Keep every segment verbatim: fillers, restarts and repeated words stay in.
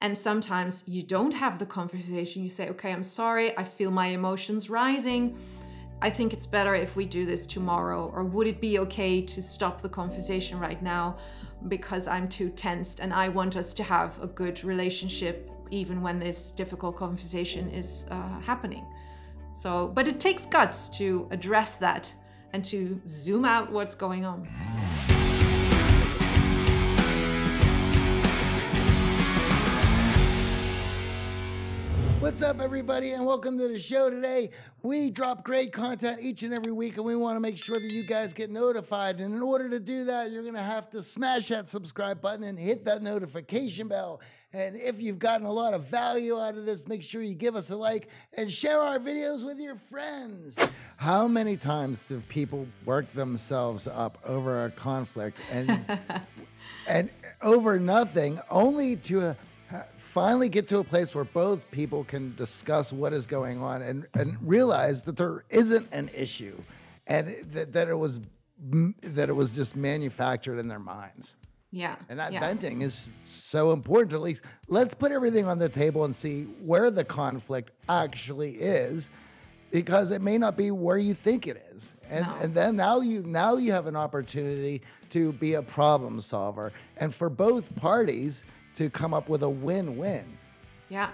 And sometimes you don't have the conversation. You say, okay, I'm sorry, I feel my emotions rising. I think it's better if we do this tomorrow, or would it be okay to stop the conversation right now because I'm too tensed and I want us to have a good relationship even when this difficult conversation is uh, happening. So, but it takes guts to address that and to zoom out what's going on. What's up, everybody, and welcome to the show today. We drop great content each and every week, and we want to make sure that you guys get notified. And in order to do that, you're going to have to smash that subscribe button and hit that notification bell. And if you've gotten a lot of value out of this, make sure you give us a like and share our videos with your friends. How many times do people work themselves up over a conflict and, and over nothing, only to... finally get to a place where both people can discuss what is going on and, and realize that there isn't an issue and that, that it was that it was just manufactured in their minds. Yeah. And that yeah. venting is so important. At least let's put everything on the table and see where the conflict actually is, because it may not be where you think it is. And, no. and then now you, now you have an opportunity to be a problem solver. And for both parties, to come up with a win-win. Yeah.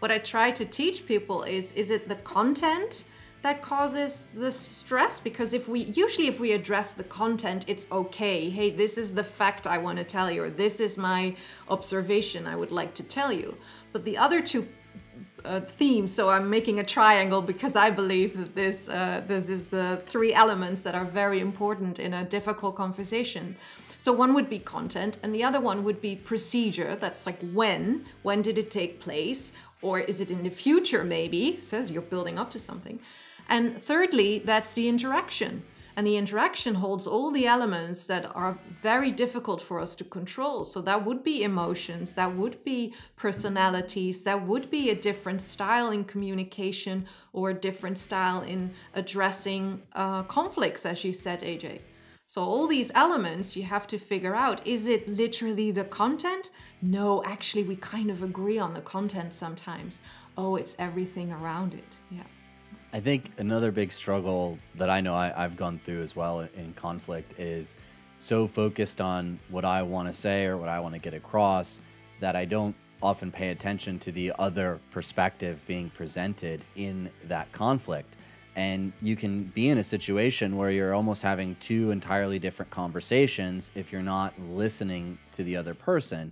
What I try to teach people is, is it the content that causes the stress? Because if we, usually if we address the content, it's okay. Hey, this is the fact I want to tell you, or this is my observation I would like to tell you. But the other two uh, themes, so I'm making a triangle because I believe that this, uh, this is the three elements that are very important in a difficult conversation. So one would be content, and the other one would be procedure. That's like when, when did it take place? Or is it in the future maybe? So you're building up to something. And thirdly, that's the interaction. And the interaction holds all the elements that are very difficult for us to control. So that would be emotions, that would be personalities, that would be a different style in communication or a different style in addressing uh, conflicts, as you said, A J. So all these elements you have to figure out, is it literally the content? No, actually we kind of agree on the content sometimes. Oh, it's everything around it, yeah. I think another big struggle that I know I, I've gone through as well in conflict is so focused on what I want to say or what I want to get across that I don't often pay attention to the other perspective being presented in that conflict. And you can be in a situation where you're almost having two entirely different conversations if you're not listening to the other person.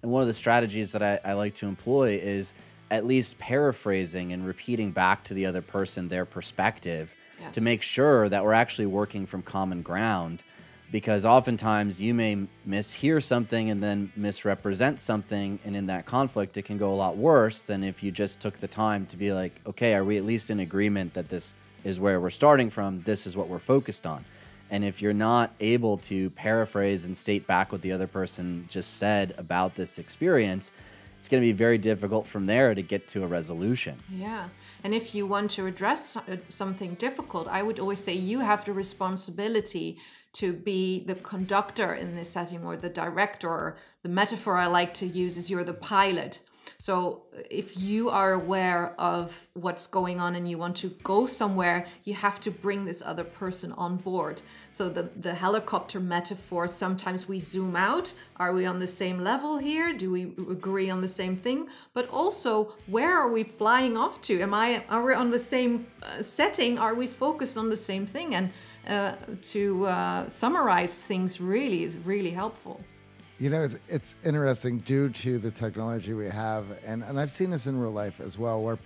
And one of the strategies that I, I like to employ is at least paraphrasing and repeating back to the other person their perspective yes. to make sure that we're actually working from common ground, because oftentimes you may mishear something and then misrepresent something, and in that conflict, it can go a lot worse than if you just took the time to be like, okay, are we at least in agreement that this is where we're starting from, this is what we're focused on. And if you're not able to paraphrase and state back what the other person just said about this experience, it's gonna be very difficult from there to get to a resolution. Yeah, and if you want to address something difficult, I would always say you have the responsibility to be the conductor in this setting, or the director. The metaphor I like to use is you're the pilot. So if you are aware of what's going on and you want to go somewhere, you have to bring this other person on board. So the, the helicopter metaphor, sometimes we zoom out. Are we on the same level here? Do we agree on the same thing? But also, where are we flying off to? Am I, are we on the same setting? Are we focused on the same thing? And uh, to uh, summarize things really is really helpful. You know, it's, it's interesting due to the technology we have, and, and I've seen this in real life as well, where,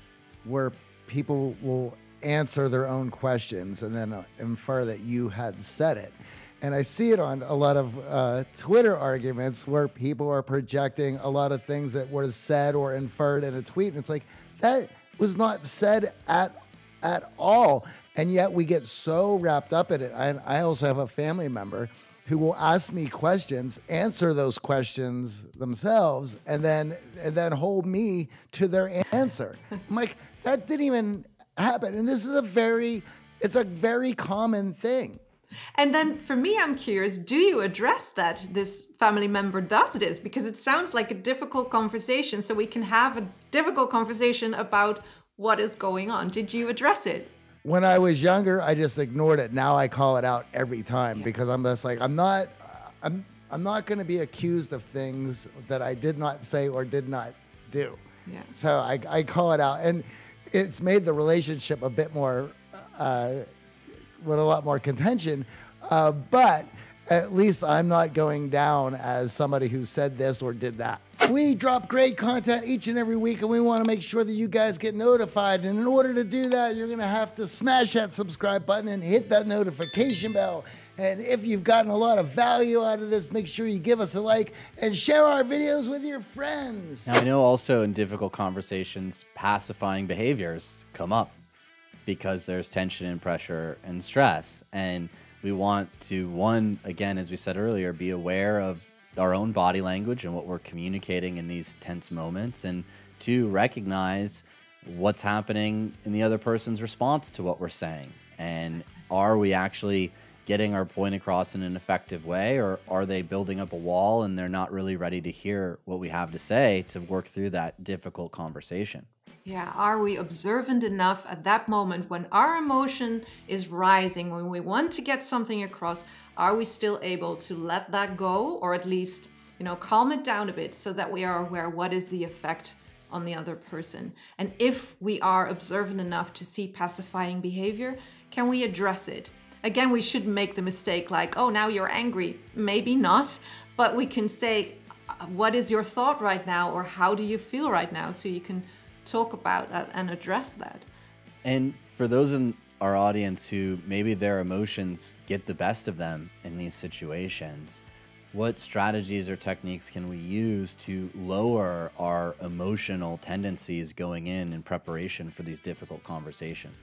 where people will answer their own questions and then infer that you had said it. And I see it on a lot of uh, Twitter arguments where people are projecting a lot of things that were said or inferred in a tweet, and it's like, that was not said at, at all. And yet we get so wrapped up in it. I, I also have a family member who will ask me questions, answer those questions themselves, and then and then hold me to their answer. I'm like, that didn't even happen. And this is a very, it's a very common thing. And then for me, I'm curious, do you address that this family member does this? Because it sounds like a difficult conversation, so we can have a difficult conversation about what is going on. Did you address it? When I was younger, I just ignored it. Now I call it out every time, yeah. because I'm just like, I'm not, I'm, I'm not going to be accused of things that I did not say or did not do. Yeah. So I, I call it out, and it's made the relationship a bit more, uh, with a lot more contention, uh, but at least I'm not going down as somebody who said this or did that. We drop great content each and every week, and we want to make sure that you guys get notified. And in order to do that, you're going to have to smash that subscribe button and hit that notification bell. And if you've gotten a lot of value out of this, make sure you give us a like and share our videos with your friends. Now, I know also in difficult conversations, pacifying behaviors come up because there's tension and pressure and stress. And we want to, one, again, as we said earlier, be aware of our own body language and what we're communicating in these tense moments. And two, recognize what's happening in the other person's response to what we're saying. And are we actually getting our point across in an effective way, or are they building up a wall and they're not really ready to hear what we have to say to work through that difficult conversation? Yeah, are we observant enough at that moment when our emotion is rising, when we want to get something across, are we still able to let that go, or at least, you know, calm it down a bit so that we are aware what is the effect on the other person? And if we are observant enough to see pacifying behavior, can we address it? Again, we shouldn't make the mistake like, oh, now you're angry. Maybe not, but we can say, what is your thought right now, or how do you feel right now? So you can talk about that and address that. And for those in our audience who maybe their emotions get the best of them in these situations, what strategies or techniques can we use to lower our emotional tendencies going in in preparation for these difficult conversations?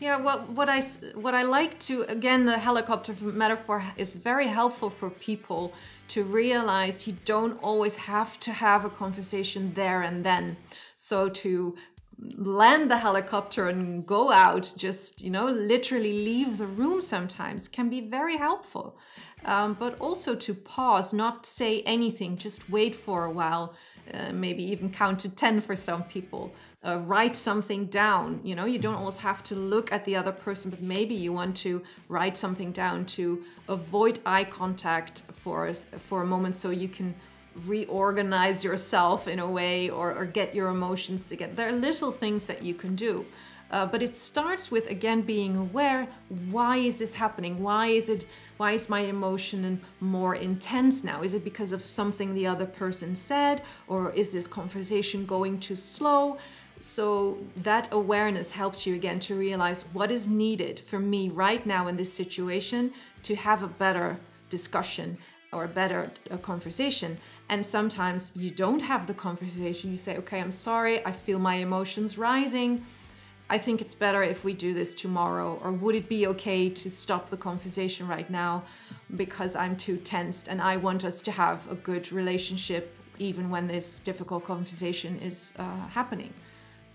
Yeah, well, what I, what I like to, again, the helicopter metaphor is very helpful for people to realize you don't always have to have a conversation there and then. So to land the helicopter and go out, just, you know, literally leave the room sometimes can be very helpful. Um, but also to pause, not say anything, just wait for a while. Uh, maybe even count to ten for some people, uh, write something down. You know, you don't always have to look at the other person, but maybe you want to write something down to avoid eye contact for, for a moment, so you can reorganize yourself in a way, or, or get your emotions together. There are little things that you can do, uh, but it starts with, again, being aware, why is this happening? Why is it, why is my emotion more intense now? Is it because of something the other person said, or is this conversation going too slow? So that awareness helps you, again, to realize what is needed for me right now in this situation to have a better discussion or a better uh, conversation. And sometimes you don't have the conversation. You say, okay, I'm sorry, I feel my emotions rising. I think it's better if we do this tomorrow, or would it be okay to stop the conversation right now because I'm too tensed and I want us to have a good relationship even when this difficult conversation is uh, happening.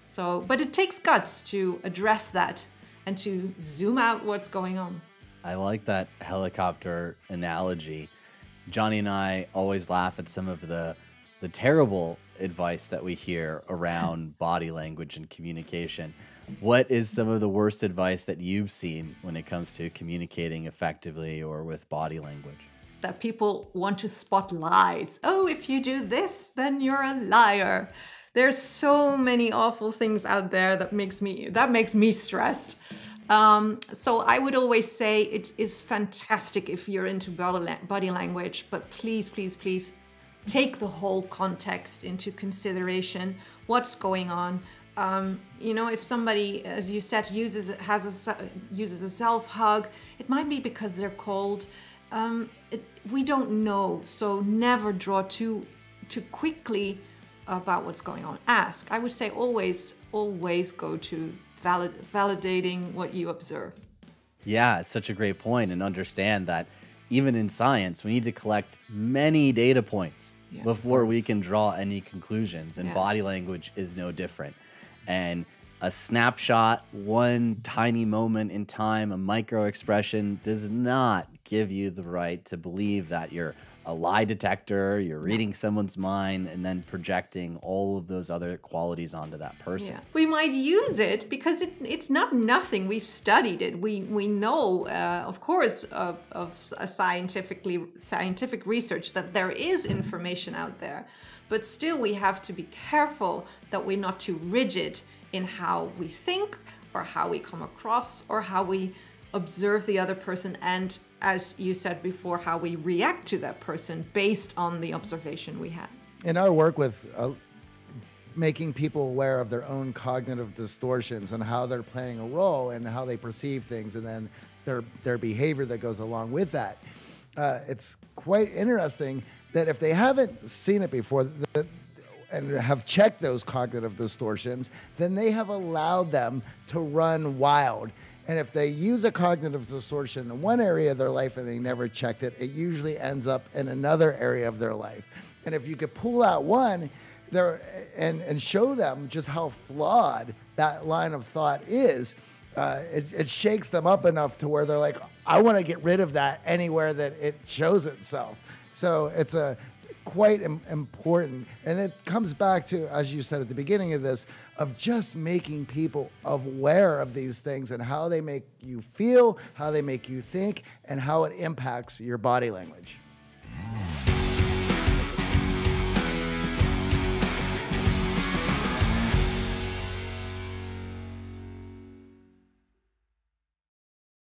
So, but it takes guts to address that and to zoom out what's going on. I like that helicopter analogy. Johnny and I always laugh at some of the, the terrible advice that we hear around body language and communication. What is some of the worst advice that you've seen when it comes to communicating effectively or with body language? That people want to spot lies. Oh, if you do this, then you're a liar. There's so many awful things out there that makes me, that makes me stressed. Um, so I would always say it is fantastic if you're into body language, but please, please, please take the whole context into consideration. What's going on? Um, you know, if somebody, as you said, uses has a, uses a self-hug, it might be because they're cold. Um, it, we don't know, so never draw too too quickly about what's going on. Ask. I would say always, always go to Valid, validating what you observe. Yeah, it's such a great point, and understand that even in science, we need to collect many data points yeah, before we can draw any conclusions, and yes. body language is no different. And a snapshot, one tiny moment in time, a micro expression does not give you the right to believe that you're a lie detector, you're reading someone's mind and then projecting all of those other qualities onto that person. Yeah. We might use it because it, it's not nothing. We've studied it. We, we know, uh, of course, of, of a scientifically, scientific research that there is information out there, but still we have to be careful that we're not too rigid in how we think or how we come across or how we observe the other person, and as you said before, how we react to that person based on the observation we have. In our work with uh, making people aware of their own cognitive distortions and how they're playing a role and how they perceive things and then their, their behavior that goes along with that, uh, it's quite interesting that if they haven't seen it before the, and have checked those cognitive distortions, then they have allowed them to run wild. And if they use a cognitive distortion in one area of their life and they never checked it, it usually ends up in another area of their life. And if you could pull out one there and, and show them just how flawed that line of thought is, uh, it, it shakes them up enough to where they're like, I want to get rid of that anywhere that it shows itself. So it's a quite im- important. And it comes back to, as you said at the beginning of this, of just making people aware of these things and how they make you feel, how they make you think, and how it impacts your body language.